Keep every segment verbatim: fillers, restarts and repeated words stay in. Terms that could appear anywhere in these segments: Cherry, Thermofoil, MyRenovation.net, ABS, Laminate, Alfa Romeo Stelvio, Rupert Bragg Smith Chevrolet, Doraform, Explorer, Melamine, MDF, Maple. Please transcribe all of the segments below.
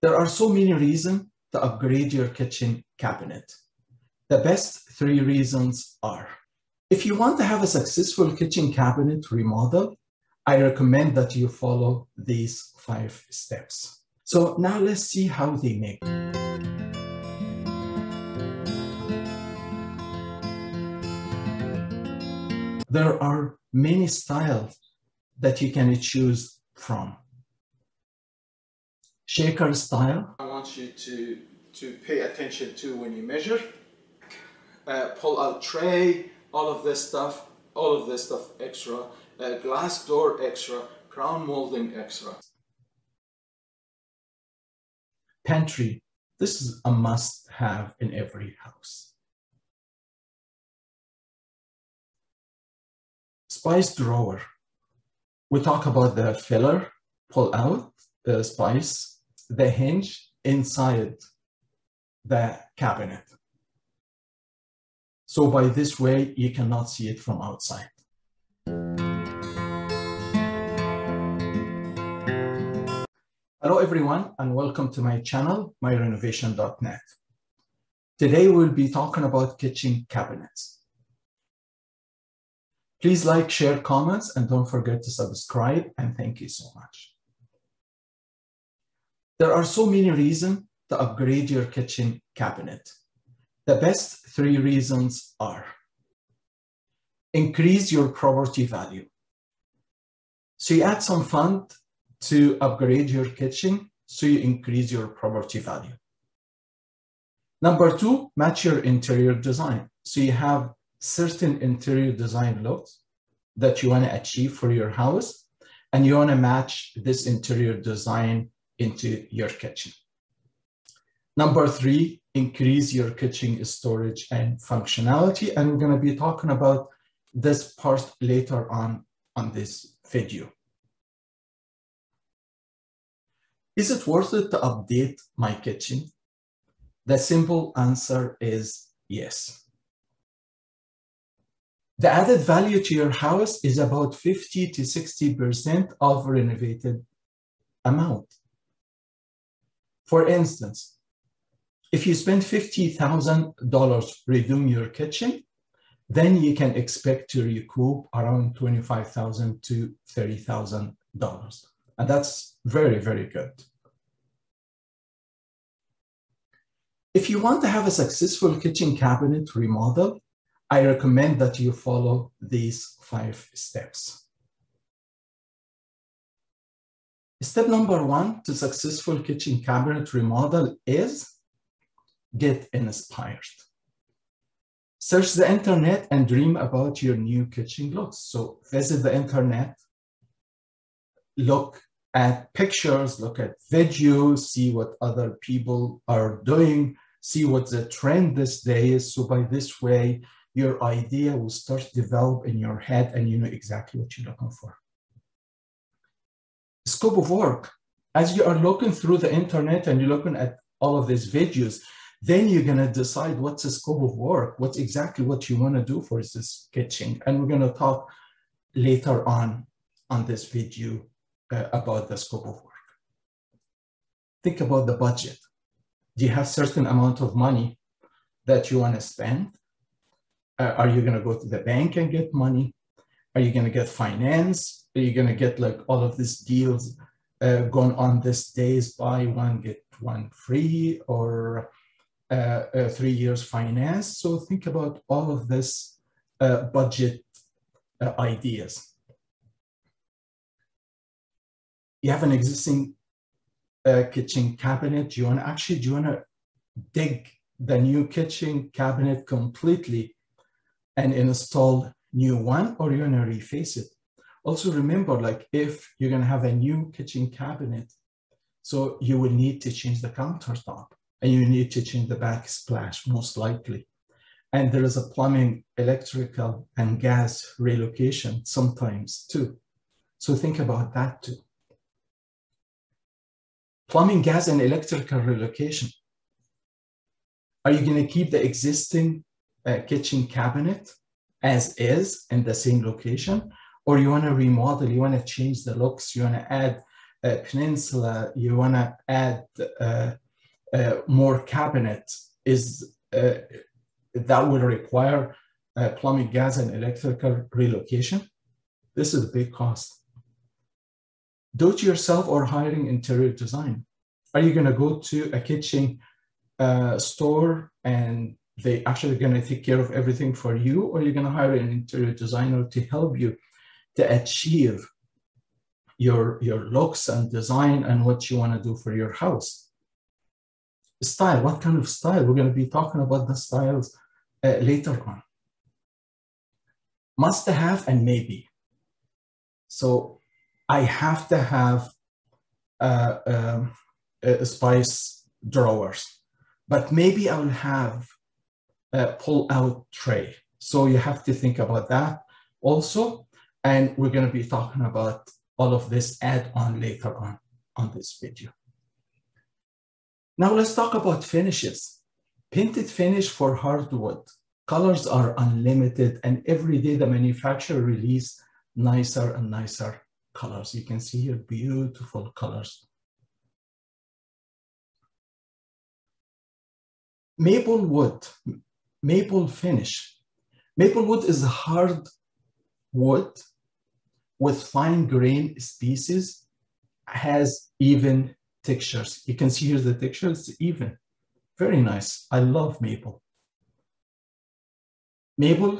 There are so many reasons to upgrade your kitchen cabinet. The best three reasons are, if you want to have a successful kitchen cabinet remodel, I recommend that you follow these five steps. So now let's see how they make it. There are many styles that you can choose from. Shaker style. I want you to, to pay attention to when you measure. Uh, pull out tray, all of this stuff, all of this stuff extra. Uh, glass door extra, crown molding extra. Pantry. This is a must-have in every house. Spice drawer. We talk about the filler, pull out the spice, the hinge inside the cabinet. So by this way, you cannot see it from outside. Hello everyone, and welcome to my channel, my renovation dot net. Today we'll be talking about kitchen cabinets. Please like, share, comments, and don't forget to subscribe, and thank you so much. There are so many reasons to upgrade your kitchen cabinet. The best three reasons are: increase your property value. So you add some fund to upgrade your kitchen, so you increase your property value. Number two, match your interior design. So you have certain interior design looks that you want to achieve for your house, and you want to match this interior design into your kitchen. Number three, increase your kitchen storage and functionality, and we're going to be talking about this part later on on this video. Is it worth it to update my kitchen? The simple answer is yes. The added value to your house is about fifty to sixty percent of renovated amount. For instance, if you spend fifty thousand dollars redoing your kitchen, then you can expect to recoup around twenty-five thousand to thirty thousand dollars. And that's very, very good. If you want to have a successful kitchen cabinet remodel, I recommend that you follow these five steps. Step number one to successful kitchen cabinet remodel is get inspired. Search the internet and dream about your new kitchen looks. So visit the internet, look at pictures, look at videos, see what other people are doing, see what the trend this day is. So by this way, your idea will start to develop in your head and you know exactly what you're looking for. Scope of work. As you are looking through the internet and you're looking at all of these videos, then you're going to decide what's the scope of work, what's exactly what you want to do for this kitchen. And we're going to talk later on on this video uh, about the scope of work. Think about the budget. Do you have certain amount of money that you want to spend? Uh, are you going to go to the bank and get money? Are you going to get finance? Are you going to get like all of these deals uh, going on these days, buy one, get one free, or uh, uh, three years finance? So think about all of this uh, budget uh, ideas. You have an existing uh, kitchen cabinet. You want to actually, do you want to dig the new kitchen cabinet completely and install new one, or you're gonna reface it? Also remember, like if you're gonna have a new kitchen cabinet, so you will need to change the countertop and you need to change the backsplash most likely. And there is a plumbing, electrical, and gas relocation sometimes too. So think about that too. Plumbing, gas, and electrical relocation. Are you gonna keep the existing Uh, kitchen cabinet as is in the same location, or you want to remodel, you want to change the looks, you want to add uh, peninsula, you want to add uh, uh, more cabinets, is uh, that will require uh, plumbing, gas, and electrical relocation. This is a big cost. Do it yourself or hiring interior design. Are you going to go to a kitchen uh, store and they actually going to take care of everything for you, or you're going to hire an interior designer to help you to achieve your, your looks and design and what you want to do for your house? Style, what kind of style? We're going to be talking about the styles uh, later on. Must have and maybe. So I have to have uh, um, uh, spice drawers, but maybe I will have Uh, pull out tray. So you have to think about that also. And we're going to be talking about all of this add on later on on this video. Now let's talk about finishes. Painted finish for hardwood. Colors are unlimited, and every day the manufacturer releases nicer and nicer colors. You can see here beautiful colors. Maple wood. Maple finish. Maple wood is hard wood with fine grain species, has even textures. You can see here the texture, it's even. Very nice. I love maple. Maple,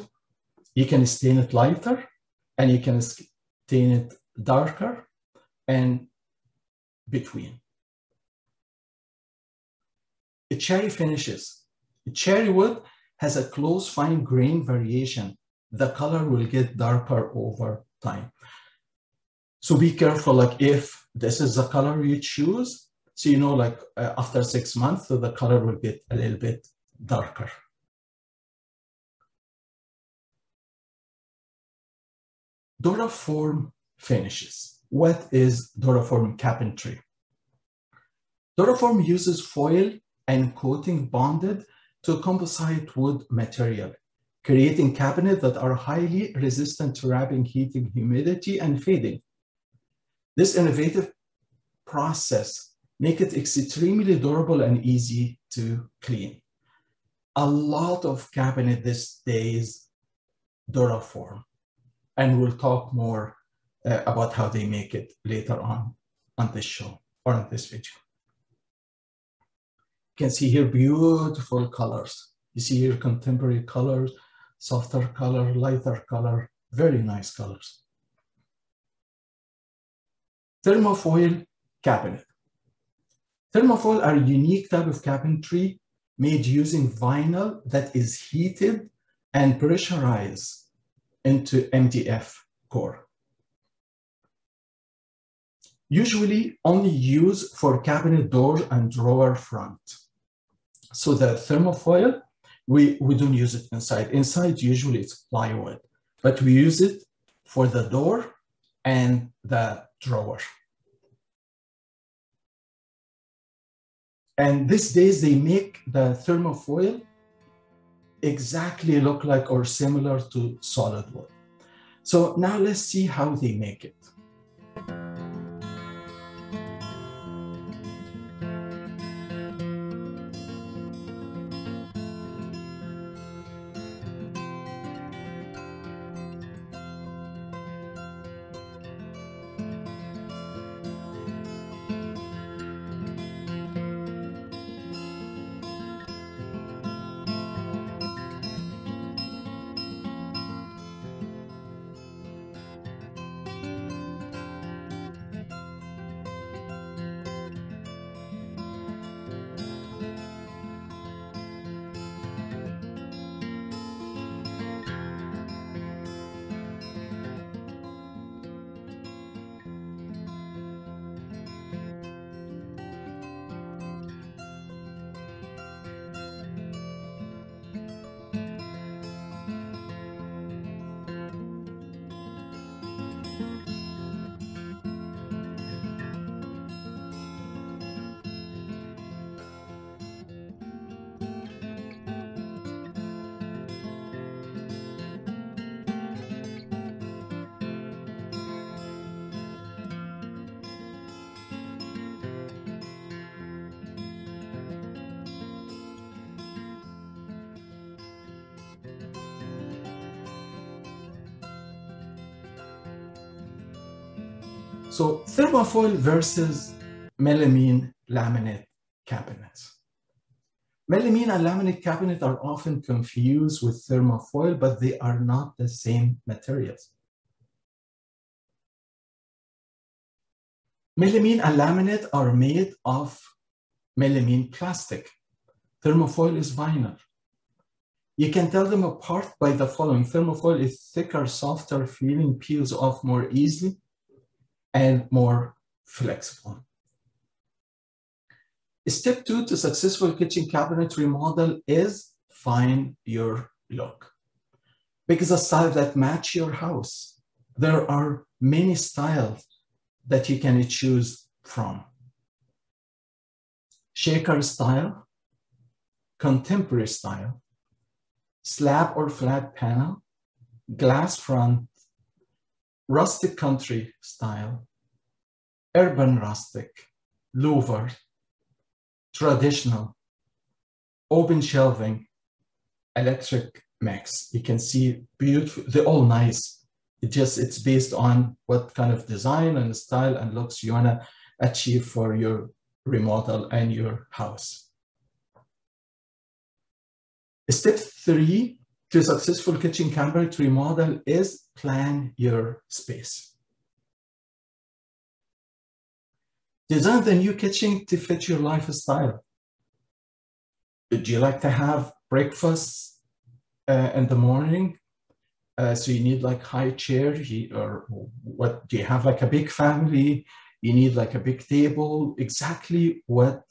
you can stain it lighter and you can stain it darker and between. The cherry finishes. The cherry wood has a close fine grain variation. The color will get darker over time. So be careful, like if this is the color you choose, so you know like uh, after six months, so the color will get a little bit darker. Doraform finishes. What is Doraform carpentry? Doraform uses foil and coating bonded to composite wood material, creating cabinets that are highly resistant to wrapping, heating, humidity, and fading. This innovative process makes it extremely durable and easy to clean. A lot of cabinets these days Doraform, and we'll talk more uh, about how they make it later on on this show or on this video. You can see here beautiful colors. You see here contemporary colors, softer color, lighter color, very nice colors. Thermofoil cabinet. Thermofoil are a unique type of cabinetry made using vinyl that is heated and pressurized into M D F core. Usually only used for cabinet door and drawer front. So the thermofoil, we, we don't use it inside. Inside, usually it's plywood, but we use it for the door and the drawer. And these days they make the thermofoil exactly look like or similar to solid wood. So now let's see how they make it. So thermofoil versus melamine laminate cabinets. Melamine and laminate cabinets are often confused with thermofoil, but they are not the same materials. Melamine and laminate are made of melamine plastic. Thermofoil is vinyl. You can tell them apart by the following. Thermofoil is thicker, softer feeling, peels off more easily, and more flexible. Step two to successful kitchen cabinet remodel is find your look. Pick a style that match your house. There are many styles that you can choose from. Shaker style, contemporary style, slab or flat panel, glass front, rustic country style, urban rustic, louvered, traditional, open shelving, electric mix. You can see beautiful, they're all nice. It just, it's based on what kind of design and style and looks you wanna achieve for your remodel and your house. Step three to successful kitchen cabinet remodel is plan your space. Design the new kitchen to fit your lifestyle. Do you like to have breakfast uh, in the morning? Uh, so you need like high chair, or what? Do you have like a big family? You need like a big table, exactly what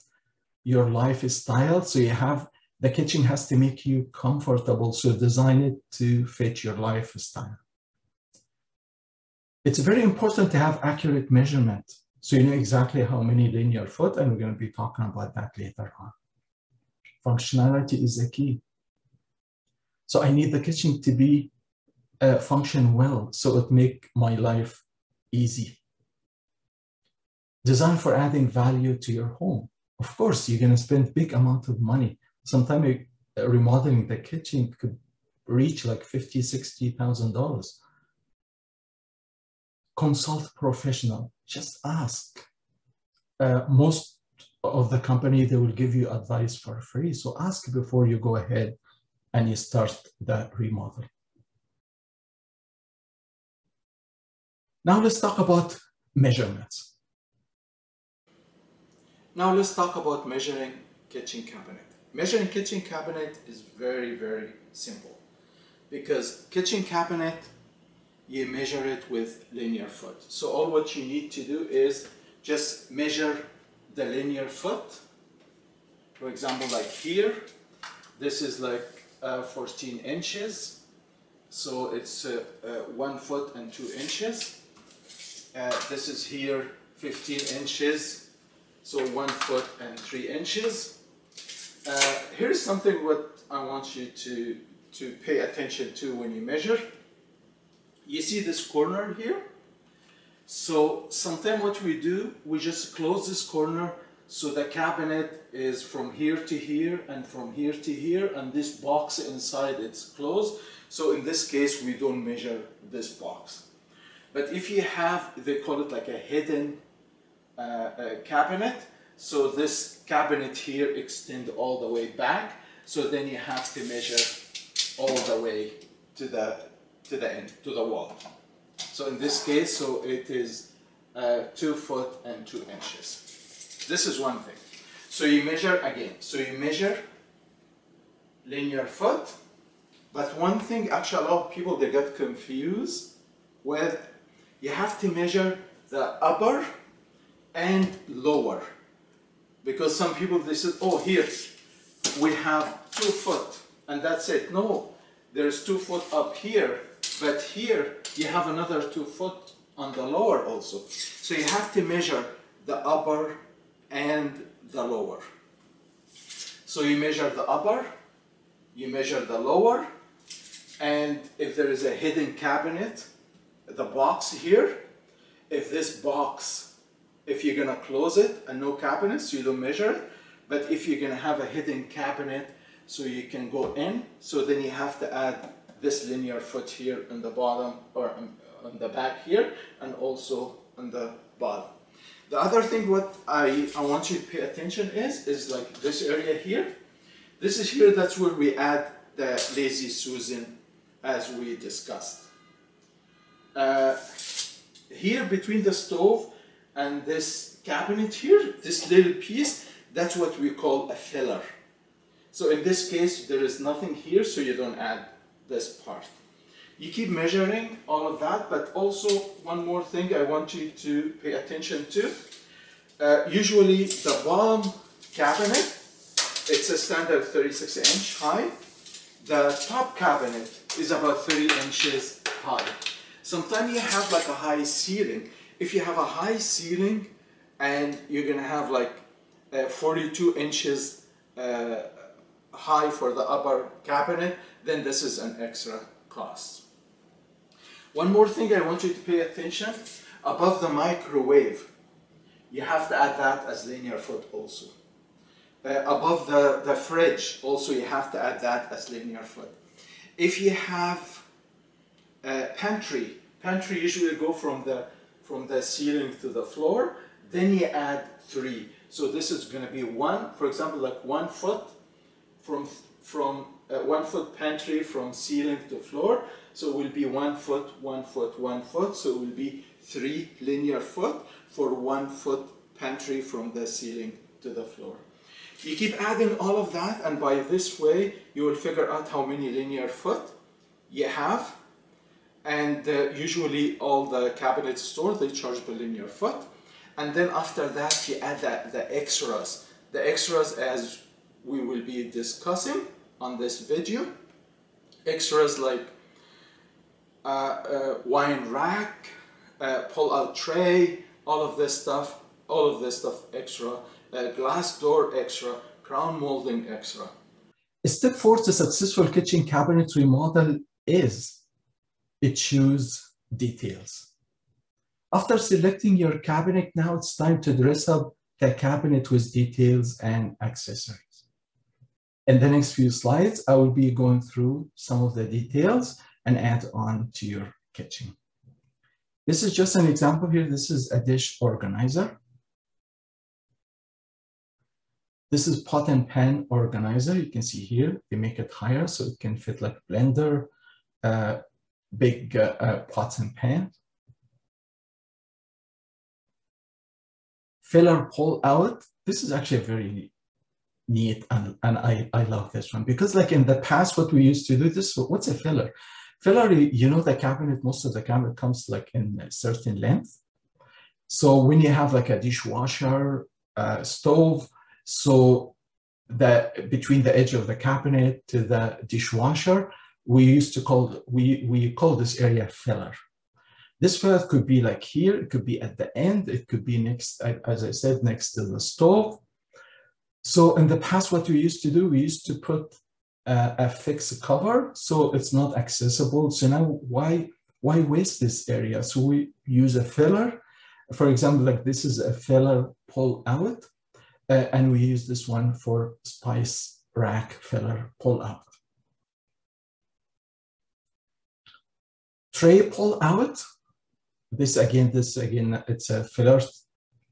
your lifestyle. So you have, the kitchen has to make you comfortable, so design it to fit your lifestyle. It's very important to have accurate measurement, so you know exactly how many linear foot, and we're going to be talking about that later on. Functionality is the key. So I need the kitchen to be uh, function well, so it make my life easy. Design for adding value to your home. Of course, you're going to spend big amount of money. Sometimes remodeling the kitchen could reach like fifty thousand, sixty thousand dollars. Consult professional, just ask. Uh, most of the company, they will give you advice for free. So ask before you go ahead and you start that remodel. Now let's talk about measurements. Now let's talk about measuring kitchen cabinet. Measuring kitchen cabinet is very, very simple, because kitchen cabinet, you measure it with linear foot. So all what you need to do is just measure the linear foot. For example, like here, this is like uh, fourteen inches. So it's uh, uh, one foot and two inches. Uh, this is here, fifteen inches. So one foot and three inches. Uh, here's something what I want you to, to pay attention to when you measure. You see this corner here? So sometimes what we do, we just close this corner, so the cabinet is from here to here and from here to here, and this box inside, it's closed. So in this case, we don't measure this box. But if you have, they call it like a hidden uh, uh, cabinet, so this cabinet here extends all the way back. So then you have to measure all the way to the to the end, to the wall. So in this case, so it is uh, two foot and two inches. This is one thing. So you measure again. So you measure linear foot. But one thing, actually, a lot of people, they get confused with, you have to measure the upper and lower. Because some people, they said, oh, here, we have two foot, and that's it. No, there's two foot up here, but here, you have another two foot on the lower also. So you have to measure the upper and the lower. So you measure the upper, you measure the lower, and if there is a hidden cabinet, the box here, if this box, if you're gonna close it and no cabinets, you don't measure it. But if you're gonna have a hidden cabinet, so you can go in, so then you have to add this linear foot here on the bottom, or on the back here, and also on the bottom. The other thing what I, I want you to pay attention is, is like this area here. This is here, that's where we add the Lazy Susan as we discussed. Uh, here between the stove and this cabinet here, this little piece, that's what we call a filler. So in this case, there is nothing here, so you don't add this part. You keep measuring all of that, but also one more thing I want you to pay attention to. Uh, usually the bottom cabinet, it's a standard thirty-six inch high. The top cabinet is about thirty inches high. Sometimes you have like a high ceiling. If you have a high ceiling and you're gonna have like uh, forty-two inches uh, high for the upper cabinet, then this is an extra cost. One more thing I want you to pay attention, above the microwave, you have to add that as linear foot also. Uh, above the, the fridge also you have to add that as linear foot. If you have a pantry, pantry usually go from the from the ceiling to the floor, then you add three. So this is going to be one, for example, like one foot from from uh, one foot pantry from ceiling to floor. So it will be one foot, one foot, one foot. So it will be three linear foot for one foot pantry from the ceiling to the floor. You keep adding all of that, and by this way you will figure out how many linear foot you have. And uh, usually all the cabinet stores, they charge per linear foot. And then after that, you add the, the extras. The extras, as we will be discussing on this video, extras like uh, uh, wine rack, uh, pull-out tray, all of this stuff, all of this stuff extra, uh, glass door extra, crown molding extra. Step four to successful kitchen cabinet remodel is to choose details. After selecting your cabinet, now it's time to dress up the cabinet with details and accessories. In the next few slides, I will be going through some of the details and add on to your kitchen. This is just an example here. This is a dish organizer. This is pot and pan organizer. You can see here, they make it higher so it can fit like blender, uh, big uh, uh, pots and pans. Filler pull out. This is actually a very neat, and, and I, I love this one because like in the past, what we used to do this, what's a filler? Filler, you know, the cabinet, most of the cabinet comes like in a certain length. So when you have like a dishwasher, uh, stove, so that between the edge of the cabinet to the dishwasher, we used to call, we, we call this area filler. This filler could be like here, it could be at the end, it could be next, as I said, next to the stove. So in the past, what we used to do, we used to put a, a fixed cover, so it's not accessible. So now why, why waste this area? So we use a filler. For example, like this is a filler pull out, uh, and we use this one for spice rack filler pull out. Tray pull out. This again, this again, it's a filler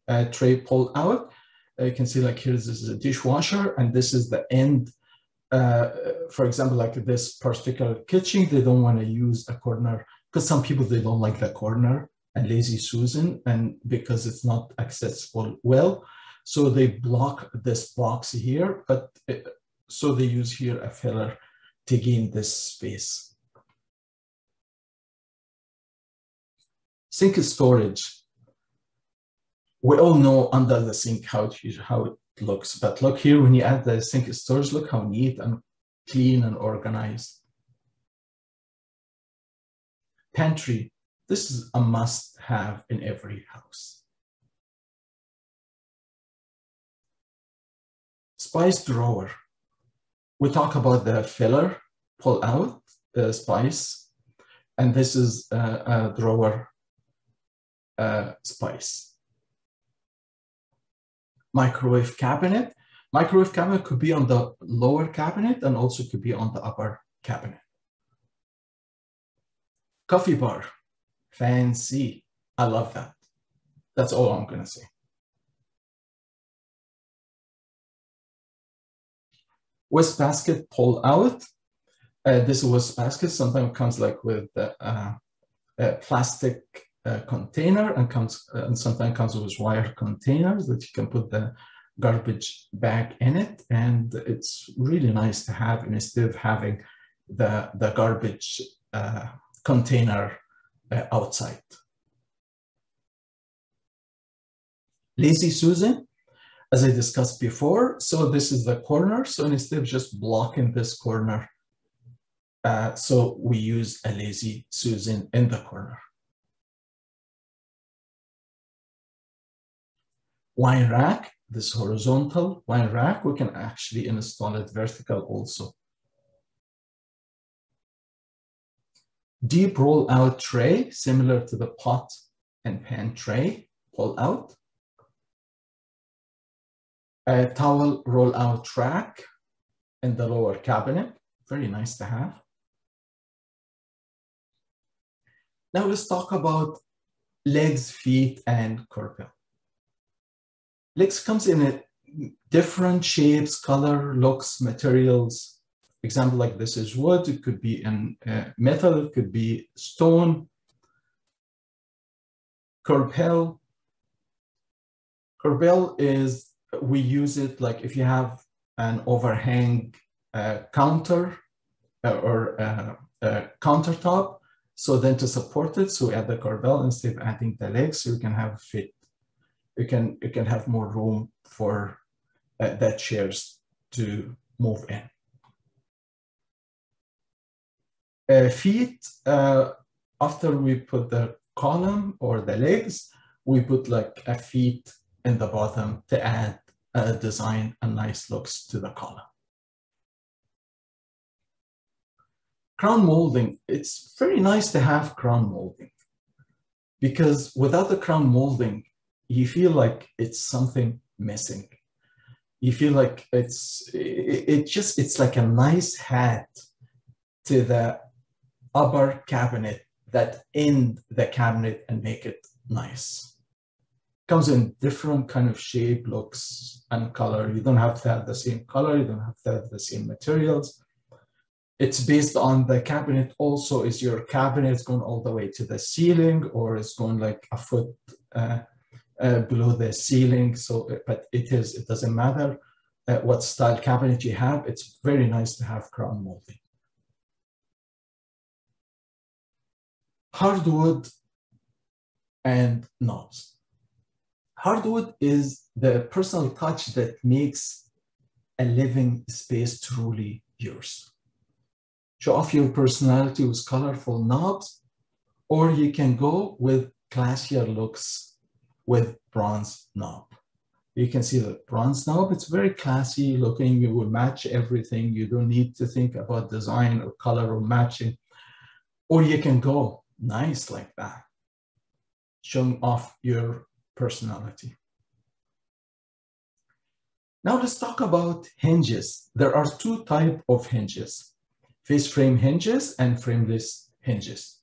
uh, tray pull out. Uh, you can see like here, this is a dishwasher and this is the end. Uh, for example, like this particular kitchen, they don't want to use a corner because some people, they don't like the corner and Lazy Susan, and because it's not accessible well. So they block this box here, but it, so they use here a filler to gain this space. Sink storage. We all know under the sink how it, how it looks, but look here, when you add the sink storage, look how neat and clean and organized. Pantry. This is a must have in every house. Spice drawer. We talk about the filler, pull out, the spice, and this is a, a drawer. Uh, spice. Microwave cabinet. Microwave cabinet could be on the lower cabinet and also could be on the upper cabinet. Coffee bar. Fancy. I love that. That's all I'm going to say. Waste basket pull out. Uh, this waste basket sometimes comes like with uh, uh, a plastic uh, container, and comes uh, and sometimes comes with wire containers that you can put the garbage bag in it. And it's really nice to have instead of having the, the garbage uh, container uh, outside. Lazy Susan, as I discussed before, so this is the corner. So instead of just blocking this corner, uh, so we use a Lazy Susan in the corner. Wine rack, this horizontal wine rack, we can actually install it vertical also. Deep roll out tray, similar to the pot and pan tray, pull out. A towel roll out rack in the lower cabinet, very nice to have. Now let's talk about legs, feet, and corpel. Legs comes in a different shapes, color, looks, materials. Example like this is wood, it could be in uh, metal, it could be stone. Corpel, corpel is, we use it like if you have an overhang uh, counter uh, or uh, uh, countertop, so then to support it, so we add the corbel instead of adding the legs, so you can have fit, you can you can have more room for uh, that chairs to move in. Uh, feet, uh, after we put the column or the legs, we put like a feet in the bottom to add a design and nice looks to the column. Crown molding, it's very nice to have crown molding, because without the crown molding, you feel like it's something missing. You feel like it's, it, it just, it's like a nice hat to the upper cabinet that end the cabinet and make it nice. Comes in different kind of shape, looks, and color. You don't have to have the same color, you don't have to have the same materials. It's based on the cabinet also. Is your cabinet going all the way to the ceiling, or it's going like a foot uh, uh, below the ceiling? So, but it is, it doesn't matter uh, what style cabinet you have, it's very nice to have crown molding. Hardwood and knobs. Hardwood is the personal touch that makes a living space truly yours. Show off your personality with colorful knobs, or you can go with classier looks with bronze knob. You can see the bronze knob, it's very classy looking. You will match everything. You don't need to think about design or color or matching. Or you can go nice like that, showing off your personality. Now let's talk about hinges. There are two types of hinges, face frame hinges and frameless hinges.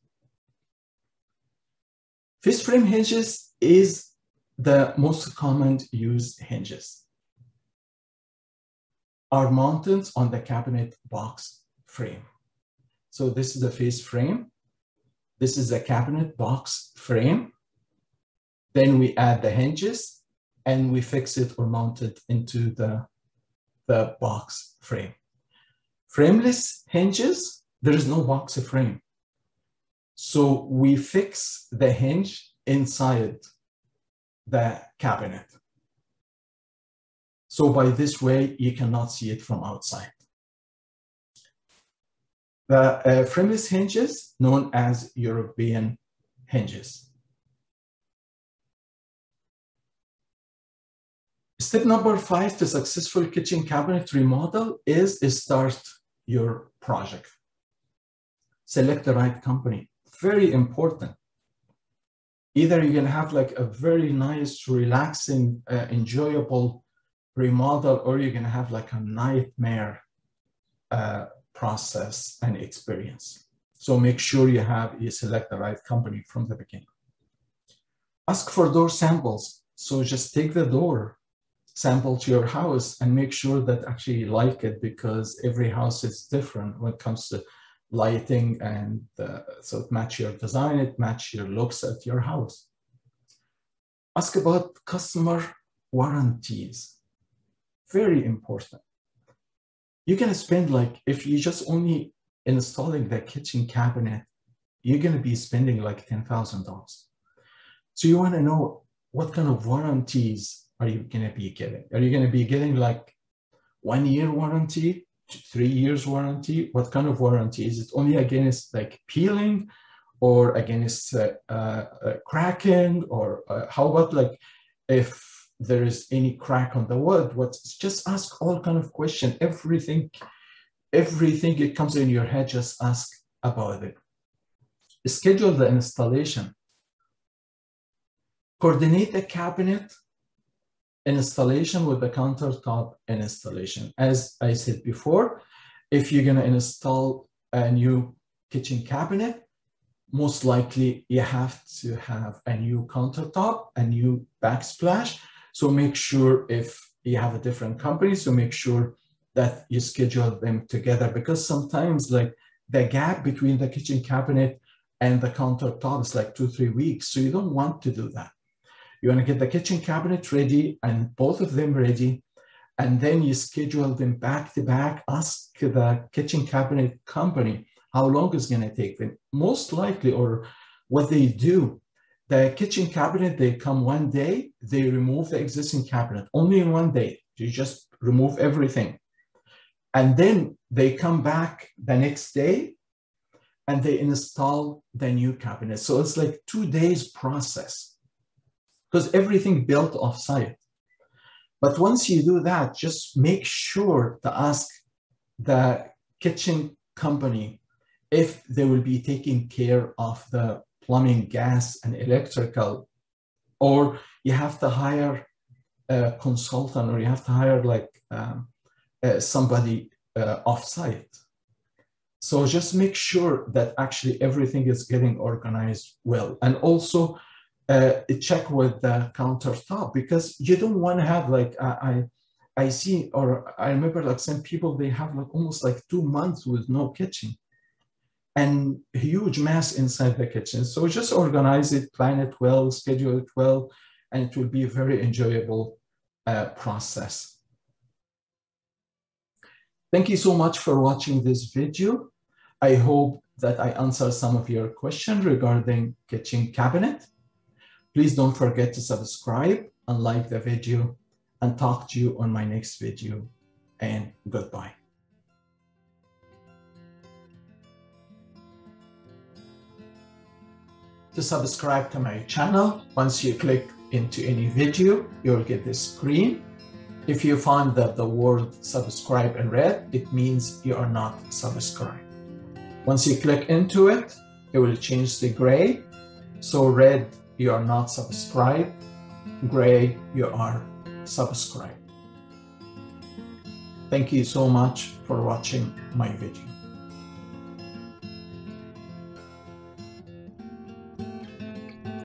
Face frame hinges is the most common used hinges. Are mounted on the cabinet box frame. So this is the face frame. This is the cabinet box frame. Then we add the hinges and we fix it or mount it into the, the box frame. Frameless hinges, there is no box frame. So we fix the hinge inside the cabinet. So by this way, you cannot see it from outside. The uh, frameless hinges, known as European hinges. Step number five to successful kitchen cabinet remodel is start your project. Select the right company, very important. Either you can have like a very nice, relaxing, uh, enjoyable remodel, or you can have like a nightmare uh, process and experience. So make sure you have, you select the right company from the beginning. ask for door samples. So just take the door sample to your house and make sure that actually you like it, because every house is different when it comes to lighting, and uh, so it match your design, it match your looks at your house. Ask about customer warranties, very important. You can spend like, if you just only installing the kitchen cabinet, you're gonna be spending like ten thousand dollars. So you wanna know what kind of warranties are you gonna be getting? Are you gonna be getting like one year warranty, three years warranty? What kind of warranty? Is it only against like peeling or against uh, uh, cracking? Or uh, how about like if there is any crack on the wood? What's, just ask all kind of questions. Everything, everything it comes in your head, just ask about it. Schedule the installation. Coordinate the cabinet installation with the countertop installation. As I said before, if you're gonna install a new kitchen cabinet, most likely you have to have a new countertop, a new backsplash. So make sure, if you have a different company, so make sure that you schedule them together, because sometimes like the gap between the kitchen cabinet and the countertop is like two, three weeks. So you don't want to do that. You want to get the kitchen cabinet ready and both of them ready, and then you schedule them back to back. Ask the kitchen cabinet company how long it's going to take them. Most likely, or what they do, the kitchen cabinet, they come one day, they remove the existing cabinet, only in one day. You just remove everything. And then they come back the next day and they install the new cabinet. So it's like two days process, because everything built off-site. But once you do that, just make sure to ask the kitchen company if they will be taking care of the plumbing, gas, and electrical, or you have to hire a consultant, or you have to hire like um, uh, somebody uh, off-site. So just make sure that actually everything is getting organized well. And also uh, check with the countertop, because you don't want to have like, uh, I, I see, or I remember like some people, they have like almost like two months with no kitchen and huge mess inside the kitchen. So just organize it, plan it well, schedule it well, and it will be a very enjoyable uh, process. Thank you so much for watching this video. I hope that I answered some of your questions regarding kitchen cabinet. Please don't forget to subscribe and like the video, and talk to you on my next video, and goodbye. To subscribe to my channel, once you click into any video, you'll get this screen. If you find that the word subscribe in red, it means you are not subscribed. Once you click into it, it will change to gray. So red, you are not subscribed. Gray, you are subscribed. Thank you so much for watching my video.